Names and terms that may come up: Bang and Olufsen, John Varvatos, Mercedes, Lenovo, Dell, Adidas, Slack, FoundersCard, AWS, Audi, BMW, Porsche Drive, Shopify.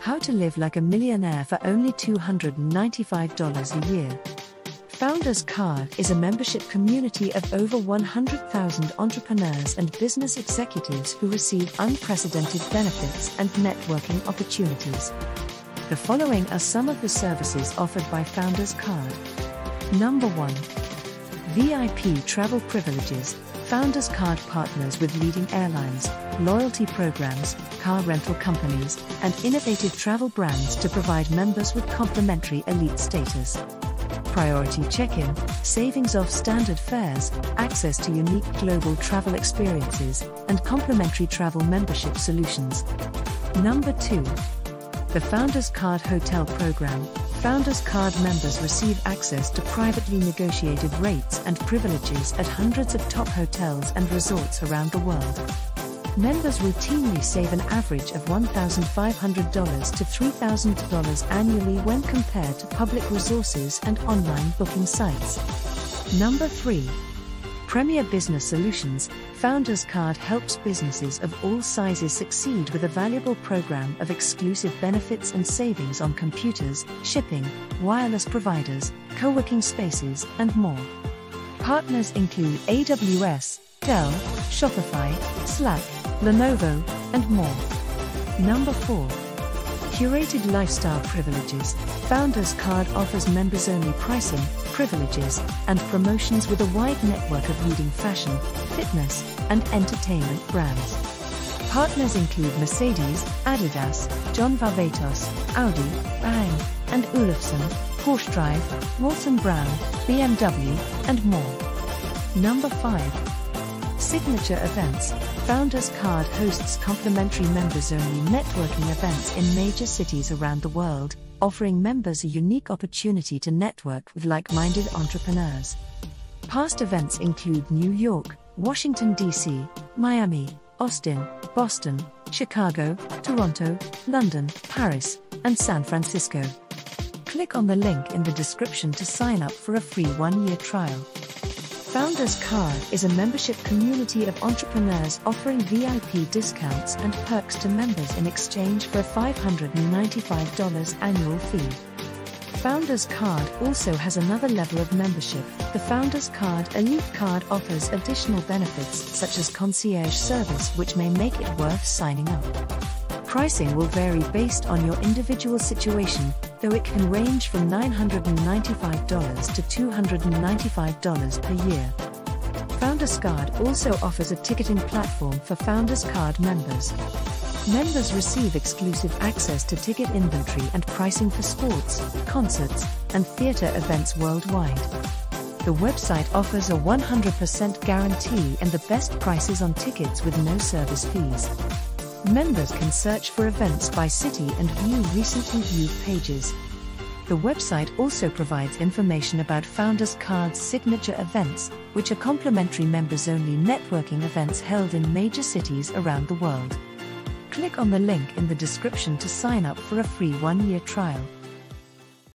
How to live like a millionaire for only $295 a year. FoundersCard is a membership community of over 100,000 entrepreneurs and business executives who receive unprecedented benefits and networking opportunities. The following are some of the services offered by FoundersCard. Number 1. VIP travel privileges. FoundersCard partners with leading airlines, loyalty programs, car rental companies, and innovative travel brands to provide members with complimentary elite status. Priority check-in, savings off standard fares, access to unique global travel experiences, and complimentary travel membership solutions. Number 2. The FoundersCard Hotel Program. FoundersCard members receive access to privately negotiated rates and privileges at hundreds of top hotels and resorts around the world. Members routinely save an average of $1,500 to $3,000 annually when compared to public resources and online booking sites. Number 3. Premier Business Solutions. FoundersCard helps businesses of all sizes succeed with a valuable program of exclusive benefits and savings on computers, shipping, wireless providers, co-working spaces, and more. Partners include AWS, Dell, Shopify, Slack, Lenovo, and more. Number 4. Curated lifestyle privileges. FoundersCard offers members-only pricing, privileges, and promotions with a wide network of leading fashion, fitness, and entertainment brands. Partners include Mercedes, Adidas, John Varvatos, Audi, Bang and Olufsen, Porsche Drive, BMW, and more. Number 5. Signature events. FoundersCard hosts complimentary members-only networking events in major cities around the world, offering members a unique opportunity to network with like-minded entrepreneurs. Past events include New York, Washington, D.C., Miami, Austin, Boston, Chicago, Toronto, London, Paris, and San Francisco. Click on the link in the description to sign up for a free one-year trial. FoundersCard is a membership community of entrepreneurs offering VIP discounts and perks to members in exchange for a $595 annual fee. FoundersCard also has another level of membership. The FoundersCard Elite Card offers additional benefits such as concierge service, which may make it worth signing up. Pricing will vary based on your individual situation, though it can range from $995 to $295 per year. FoundersCard also offers a ticketing platform for FoundersCard members. Members receive exclusive access to ticket inventory and pricing for sports, concerts, and theater events worldwide. The website offers a 100% guarantee and the best prices on tickets with no service fees. Members can search for events by city and view recently viewed pages. The website also provides information about FoundersCard's signature events, which are complimentary members-only networking events held in major cities around the world. Click on the link in the description to sign up for a free one-year trial.